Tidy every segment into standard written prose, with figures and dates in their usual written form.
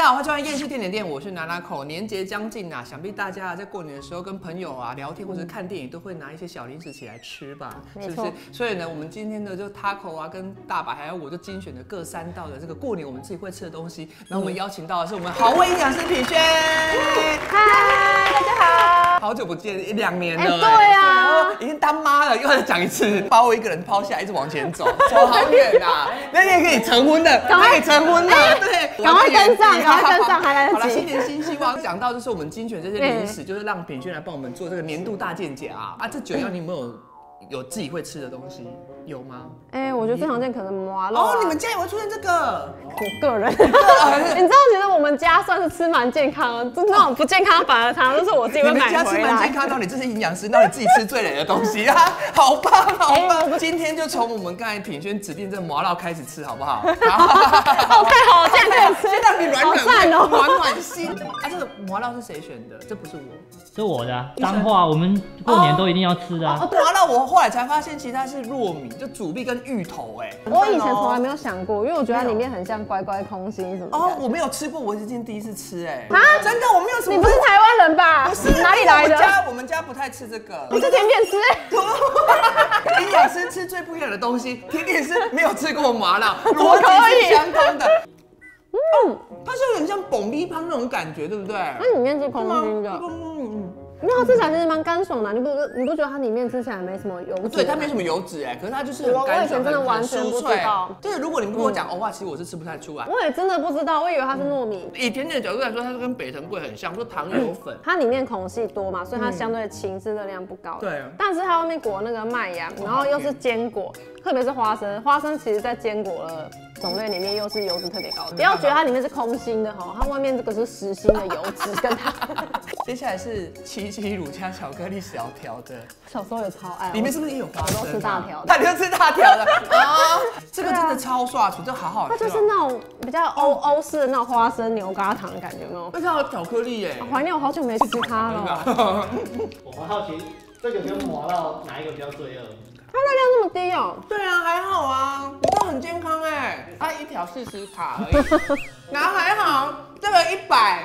家好，欢迎收看《厌世电点店》，我是Nanako。年节将近啊，想必大家在过年的时候跟朋友啊聊天或者看电影，都会拿一些小零食起来吃吧，是不是？所以呢，我们今天呢就 Taco 啊跟大白还有我就精选了各三道的这个过年我们自己会吃的东西。然后我们邀请到的是我们好味营养师品萱，嗨，大家好，好久不见，一两年了，对啊，已经当妈了，又再讲一次，把我一个人抛下，一直往前走，走好远啊！那天可以成婚的，可以成婚了，对，赶快跟。 赶快跟上，还来得及。好了，新年新希望。讲到就是我们精选这些零食，就是让品萱来帮我们做这个年度大健检啊！啊，这911你有没有自己会吃的东西？有吗？哎，我觉得最常见可能麻辣。哦，你们家也会出现这个？我个人，你知道，其实我们家算是吃蛮健康的，就那种不健康反而常常都是我自己会买回来。你们家吃蛮健康，到你这是营养师，到你自己吃最累的东西啊！好棒，好棒！今天就从我们刚才品萱指定这麻辣开始吃，好不好？好，太好了，现在吃。 暖心啊！这个麻辣是谁选的？这不是我，是我的、啊。彰化我们过年都一定要吃的、啊。哦，麻辣我后来才发现，其实它是糯米，就主力跟芋头。哎，我以前从来没有想过，因为我觉得它里面很像乖乖空心什么。哦，我没有吃过，我今天第一次吃。哎，啊，真的我没有吃。你不是台湾人吧？不是，哪里来的？我们家不太吃这个。你是甜点师？营养师吃最不一样的东西，甜点师没有吃过麻辣，逻辑是相当的。 嗯，它是有点像蹦迪汤那种感觉，对不对？那里面是空心的，因为它吃起来其实蛮干爽的，你不觉得它里面吃起来没什么油脂？对，它没什么油脂哎，可是它就是很干爽、很酥脆。就是如果你不跟我讲欧巴，其实我是吃不太出来。我也真的不知道，我以为它是糯米。以甜点的角度来说，它是跟北藤贵很像，说糖油粉。它里面孔隙多嘛，所以它相对轻，是热量不高。对。但是它外面裹那个麦芽，然后又是坚果，特别是花生。花生其实在坚果了。 种类里面又是油脂特别高的，不要觉得它里面是空心的哈，它外面这个是实心的油脂跟它。接下来是七七乳加巧克力小条的，小时候有超爱。里面是不是也有花生？我都吃大条的，他就吃大条的啊！这个真的超爽，这好好吃。它就是那种比较欧式的那种花生牛轧糖的感觉哦。那叫巧克力耶，怀念我好久没吃它了。我很好奇，这个跟麻辣哪一个比较罪恶？ 它热量那么低哦、喔，对啊，还好啊，这很健康哎、欸，它一条40卡而已，然后还好，这个100，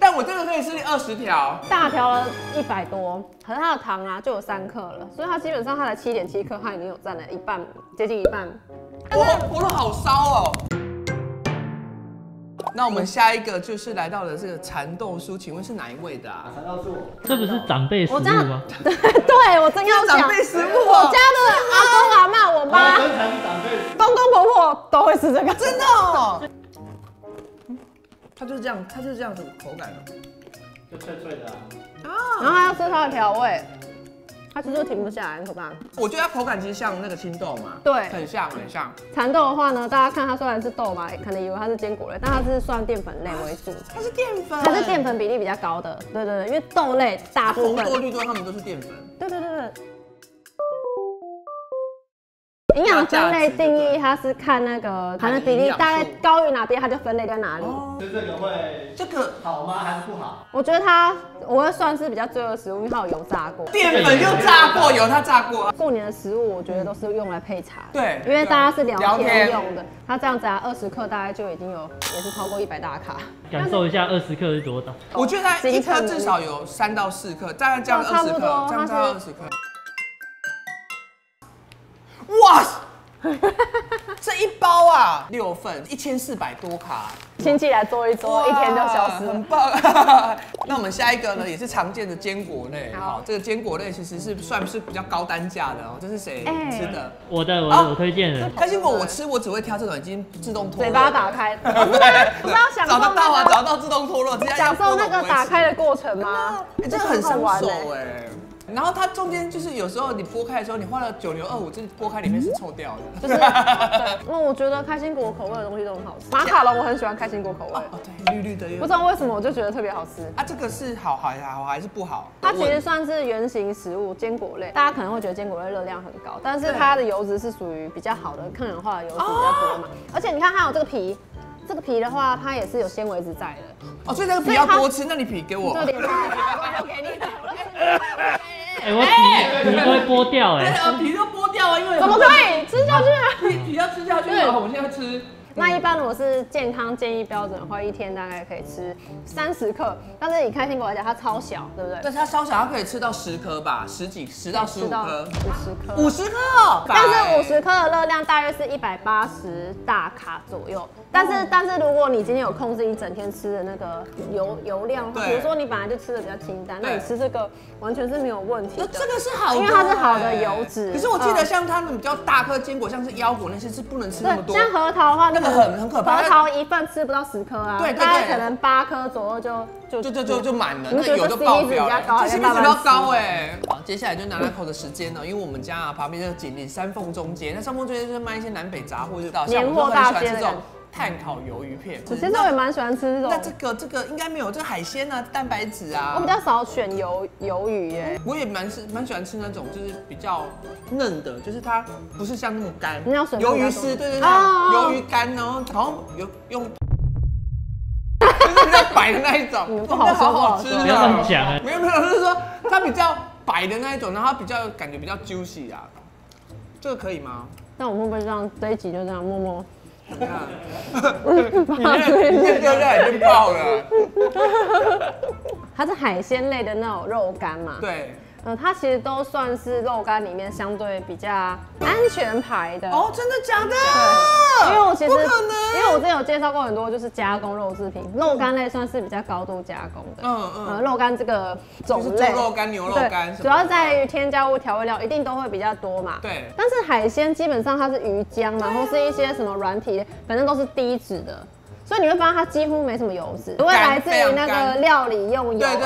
但我真的可以吃20条，大条了100多，可是它的糖啊就有3克了，所以它基本上它的7.7克，它已经有占了一半，接近一半，我活得好骚哦。 那我们下一个就是来到了这个蚕豆酥，请问是哪一位的啊？蚕豆酥，这不是长辈食物吗？对，我真要讲长辈食物。我家的阿公阿嬤，我妈，公公婆婆都会吃这个，真的哦。它就是这样，它就是这样子口感的，就脆脆的啊。然后还要吃它的调味，它就是停不下来，很可怕。我觉得它口感其实像那个青豆嘛，对，很像，很像。 蚕豆的话呢，大家看它虽然是豆嘛，可能以为它是坚果类，但它是算淀粉类为主。它是淀粉，它是淀粉比例比较高的。对对对，因为豆类大部分，它们都是淀粉。对对对对。营养分类定义，它是看那个含的比例大概高于哪边，它就分类在哪里。所以这个会这个好吗？还是不好？我觉得它。 我会算是比较罪恶食物，因为它有油炸过，淀粉就炸过，油它炸过。过年的食物我觉得都是用来配茶，对，因为大家是聊天用的。它这样子啊，20克大概就已经有，也是超过100大卡。感受一下20克是多大？我觉得它1克至少有3到4克，大概这样20克，这样20克。哇！ 这一包啊，6份，1400多卡，亲戚来做一做，一天就消失了，很棒。那我们下一个呢，也是常见的坚果类，好，这个坚果类其实是算是比较高单价的哦。这是谁吃的？我推荐的。开心果我吃，我只会挑这种已经自动脱落，嘴巴打开，不要享受那个找到自动脱落，享受那个打开的过程吗？哎，这个很上手哎。 然后它中间就是有时候你剥开的时候，你花了9牛25，这剥开里面是臭掉的。就是，那我觉得开心果口味的东西都很好吃。马卡龙我很喜欢开心果口味。哦，对，绿绿的。不知道为什么我就觉得特别好吃。啊，这个是好还是不好？它其实算是原型食物，坚果类。大家可能会觉得坚果类热量很高，但是它的油脂是属于比较好的抗氧化的油脂比较多嘛。而且你看它有这个皮。 这个皮的话，它也是有纤维质在的哦，所以那个皮要多吃。那你皮给我，对，我给你。哎，我皮都会剥掉哎，皮都剥掉了，因为怎么可以吃下去啊？皮要吃下去，我现在吃。那一般如果是健康建议标准的话，一天大概可以吃30克，但是以开心果来讲，它超小，对不对？但是它超小，它可以吃到10颗吧，10到15颗，50颗，50颗哦。但是50克的热量大约是180大卡左右。但是如果你今天有控制一整天吃的那个油量，比如说你本来就吃的比较清淡，那你吃这个完全是没有问题的。这个是好，因为它是好的油脂。可是我记得像它比较大颗坚果，像是腰果那些是不能吃那么多。像核桃的话，那个很可怕。核桃一份吃不到10颗啊，对，大概可能8颗左右就满了，那油就爆表了。这是不是比较高哎？好，接下来就拿来口的时间了，因为我们家啊旁边就是紧邻三凤中街，那三凤中街就是卖一些南北杂货，就到像我很喜欢吃这种。碳烤鱿鱼片，其实我也蛮喜欢吃这种。那这个应该没有，这海鲜啊，蛋白质啊。我比较少选鱿鱼耶。我也蛮喜欢吃那种，就是比较嫩的，就是它不是像那么干。那叫什么？鱿鱼丝，对对对，鱿鱼干哦，好像有用，就是比较白的那一种。你们不好说，不好吃。不要这么讲啊！没有，就是说它比较白的那一种，然后它比较感觉比较 juicy 啊。这个可以吗？那我们会不会让这一集就这样默默？ 你看，你这热量已经爆了。它是海鲜类的那种肉干嘛？对。它其实都算是肉干里面相对比较安全牌的。哦，真的假的？对。因为我其实不可能，因为我之前有介绍过很多就是加工肉制品，肉干类算是比较高度加工的。肉干这个种类，猪肉干、牛肉干，主要在于添加物、调味料一定都会比较多嘛。对。但是海鲜基本上它是鱼浆，然后是一些什么软体，反正都是低脂的。 所以你会发现它几乎没什么油脂，因为来自于那个料理用油而已。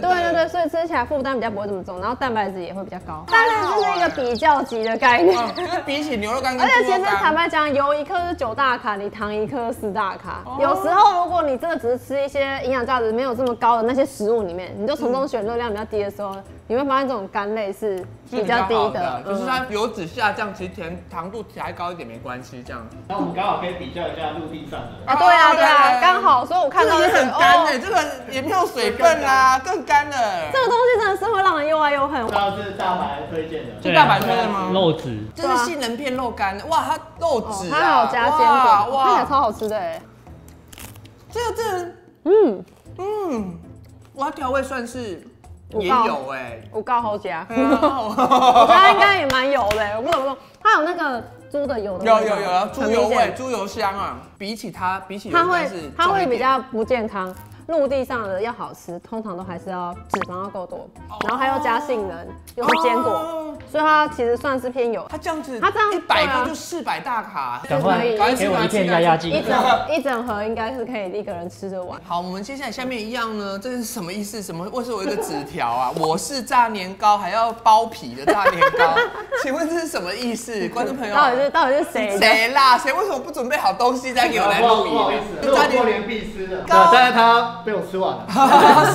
对，所以吃起来负担比较不会这么重，然后蛋白质也会比较高。蛋白质就是一个比较级的概念，比起牛肉干，而且其实坦白讲，油一克是9大卡，你糖一克4大卡。有时候如果你真的只是吃一些营养价值没有这么高的那些食物里面，你就从中选热量比较低的时候，你会发现这种干类是比较低的，就是它油脂下降，其实糖度还高一点没关系这样。那我们刚好可以比较一下陆地上的。 对啊，刚好，所以我看到这个也很干哎，这个也没有水分啦，更干了。这个东西真的是会让人又爱又恨。知道这是大白推荐的，是大白推荐吗？肉质，这是杏仁片肉干，哇，它肉质，它还有加坚果，哇，看起来超好吃的哎。这个，我调味算是也有哎，我刚好加，我觉得应该也蛮油的，我不懂，它有那个。 猪的油的有猪油味、猪油香啊，它会比较不健康。陆地上的要好吃，通常都还是要脂肪要够多，然后还要加杏仁，又是坚果，所以它其实算是偏油。它这样子，它这样100克就400大卡，赶快给我一片压压惊。一整盒应该是可以一个人吃得完。好，我们接下来下面一样呢，这是什么意思？什么？为什么有一个纸条啊？我是炸年糕，还要包皮的炸年糕。 请问这是什么意思，观众朋友？到底是谁啦？谁为什么不准备好东西再给我来录影？不好意思，这是过年必吃的。炸年糕被我吃完了。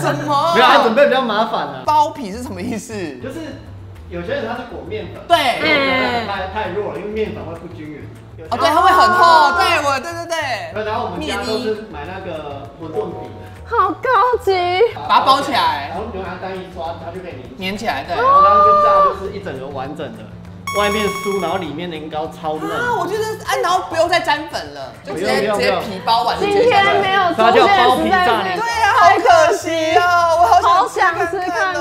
什么？没有，他准备比较麻烦了。包皮是什么意思？就是有些人他是裹面粉，对，太弱了，因为面粉会不均匀。哦，对，它会很厚。对，对。然后我们家都是买那个馄饨皮的。 好高级，把它包起来，然后你用它单一刷，它就可以粘起来。对，然后它就炸，就是一整个完整的，外面酥，然后里面年糕超嫩。啊，我觉得，哎，然后不用再沾粉了，就直接皮包完。今天没有出现包皮炸年糕，对呀，好可惜哦，我好想吃看看。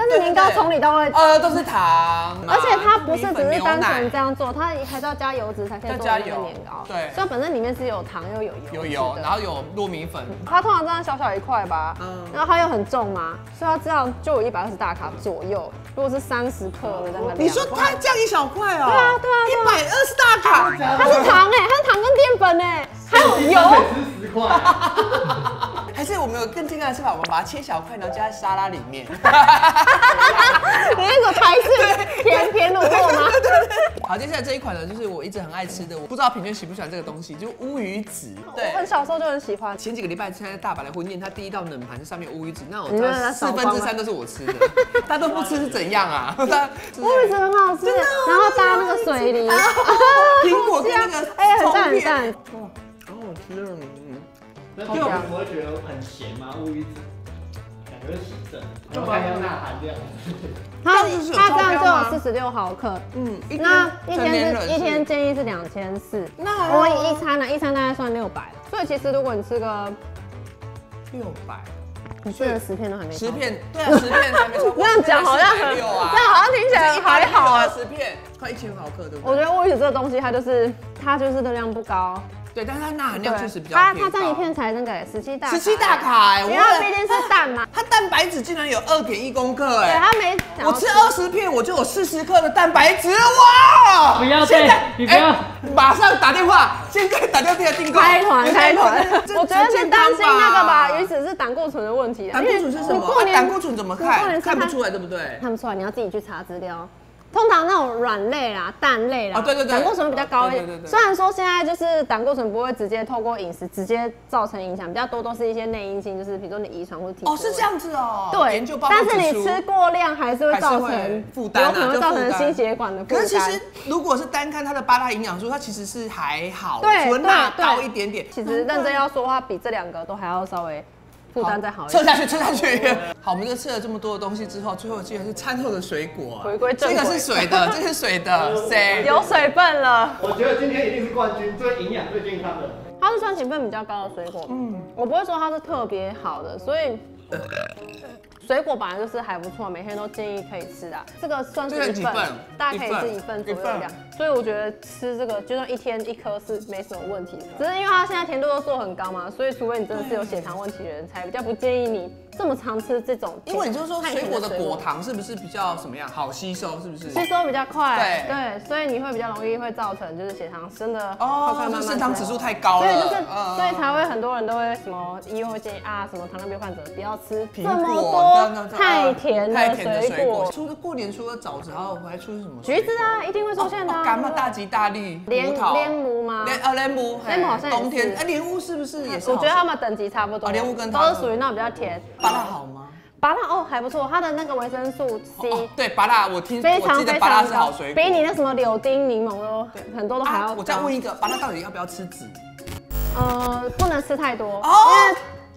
但是年糕从里到外都是糖，而且它不是只是单纯这样做，它还是要加油脂才可以做成年糕。对，所以本身里面是有糖又有油，然后有糯米粉。它通常这样小小一块吧，然后它又很重嘛，所以它这样就有120大卡左右。如果是30克的那个，你说它这样一小块哦？对啊，120大卡，它是糖哎，它是糖跟淀粉哎，还有油。10块。 还是我们有更健康的吃法，我们把它切小块，然后加在沙拉里面。你那种台式甜卤肉吗？好，接下来这一款呢，就是我一直很爱吃的，我不知道平均喜不喜欢这个东西，就是乌鱼子。对，我很小时候就很喜欢。前几个礼拜参加大阪的婚宴，它第一道冷盘是上面乌鱼子，那我知道3/4都是我吃的，他都不吃是怎样啊？乌鱼子很好吃，然后搭那个水梨，苹果跟那个葱片，哇，好好吃啊！ 那我不会觉得很咸吗？乌鱼子，感觉是洗肾，然后看一下钠含量。它这样就有46毫克，嗯，那一天建议是2400，那我一餐大概算600，所以其实如果你吃个600。 你吃了10片都还没，10片对啊，10片还没超过。这样讲好像很，这样好像听起来还好啊。10片快1000毫克，对不对？我觉得烏魚这个东西，它就是热量不高，对，但是它钠含量确实比较高。它占1片才那个17大卡，17大卡，因为它毕竟是蛋嘛，它蛋白质竟然有2.1公克，哎，它没。我吃20片我就有40克的蛋白质哇！不要对，你不要，马上打电话，现在打电话订购，开团。我觉得是担心那个吧，鱼子是胆固醇的问题。 胆固醇是什么？胆固醇怎么看？看不出来，对不对？看不出来，你要自己去查资料。通常那种软类啦、蛋类啦，胆固醇比较高一点。虽然说现在就是胆固醇不会直接透过饮食直接造成影响，比较多都是一些内因性，就是比如说你遗传或体质。哦，是这样子哦。对，但是你吃过量还是会造成负担，有可能会造成心血管的负担。可是其实如果是单看它的8大营养素，它其实是还好，除了钠高一点点。其实认真要说的话，比这2个都还要稍微。 负担再好一点，吃下去。好，我们就吃了这么多的东西之后，最后居然是餐后的水果，回归正轨。这个是水的，这是水的，谁有水分了？我觉得今天一定是冠军，最营养、最健康的。它是酸碱分比较高的水果，嗯，我不会说它是特别好的，所以。水果本来就是还不错，每天都建议可以吃的。这个算是1份，大家可以吃1份左右的量。所以我觉得吃这个就算1天1颗是没什么问题的，只是因为它现在甜度都做很高嘛，所以除非你真的是有血糖问题的人，才比较不建议你这么常吃这种。因为你就说水果的果糖是不是比较什么样，好吸收？是不是吸收比较快？对，所以你会比较容易会造成就是血糖真的哦，就是升糖指数太高了，所以才会很多人都会什么医院会建议啊，什么糖尿病患者不要吃苹果。 太甜的水果，除了过年除了枣子，然后还出什么？橘子啊，一定会出现的。干嘛大吉大利？莲雾吗？莲雾好像冬天。哎，莲雾是不是也是？我觉得它们等级差不多。莲雾跟都是属于那种比较甜。芭乐好吗？芭乐哦还不错，它的那个维生素 C。对，芭乐我听我记得芭乐是好水果，比你那什么柳丁、柠檬都很多都还要。我再问一个，芭乐到底要不要吃籽？不能吃太多。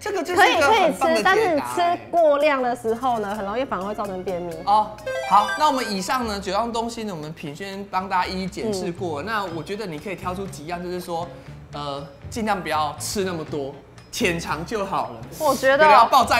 这个就是可以吃，但是吃过量的时候呢，很容易反而会造成便秘。哦，好，那我们以上呢9样东西呢，我们品轩帮大家一一检视过。那我觉得你可以挑出几样，就是说，尽量不要吃那么多，浅尝就好了。我觉得有人要爆炸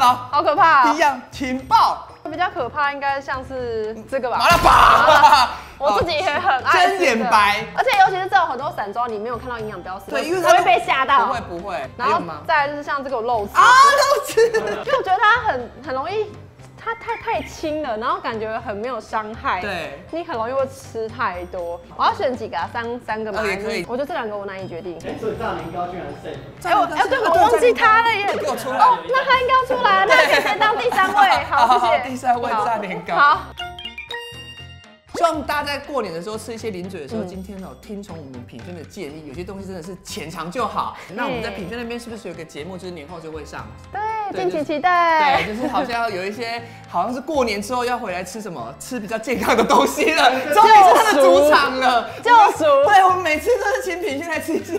了，好可怕！1样，请爆。比较可怕应该像是这个吧，麻辣吧。我自己也很爱吃，真眼白，而且尤其是这种很多散装，你没有看到营养标识，对，因为它会被吓到，不会。然后再来就是像这个肉丝啊，肉丝，因为我觉得它很容易，它太轻了，然后感觉很没有伤害，对，你很容易会吃太多。我要选几个啊，三个嘛，也可以。我觉得这2个我难以决定。所以炸年糕居然是，哎对，我忘记它了耶，哦，那它应该要出来，那可以先当第3位，好，谢谢。第3位炸年糕。好。 希望大家在过年的时候吃一些零嘴的时候，今天哦听从我们品轩的建议，有些东西真的是浅尝就好。那我们在品轩那边是不是有个节目，就是年后就会上？对，敬请期待。对，就是好像有一些好像是过年之后要回来吃什么，吃比较健康的东西了，终于是他的主场了，救赎。对，我们每次都是请品轩来吃一些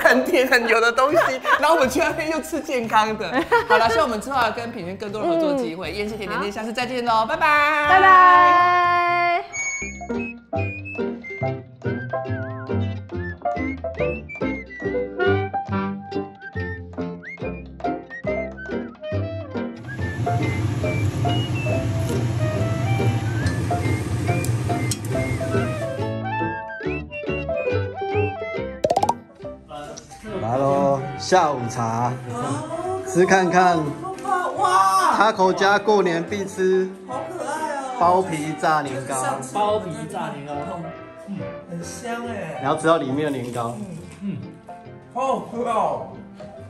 很甜很油的东西，然后我们去那边又吃健康的。好了，希望我们之后要跟品轩更多的合作机会，厌世甜甜圈，下次再见喽，拜拜，拜拜。 来喽，下午茶，吃看看。哇！塔口家过年必吃。 包皮炸年糕，很香哎！你要吃到里面的年糕，好好吃哦！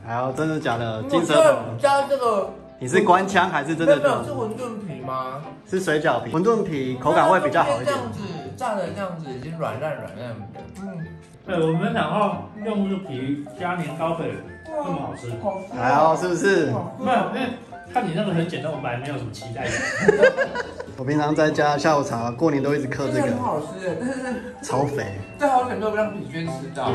哎呦，真的假的？金舌头加这个，你是官腔还是真的？是馄饨皮吗？是水饺皮，馄饨皮口感会比较好一点。这样子炸的这样子已经软烂的，对，我没想到用这皮加年糕可以这么好吃，哎呦，是不是？没有， 看你那个很简单，我本来没有什么期待的。我平常在家下午茶，过年都一直嗑这个，很好吃哎，但是超肥，这好想都不让品轩吃到。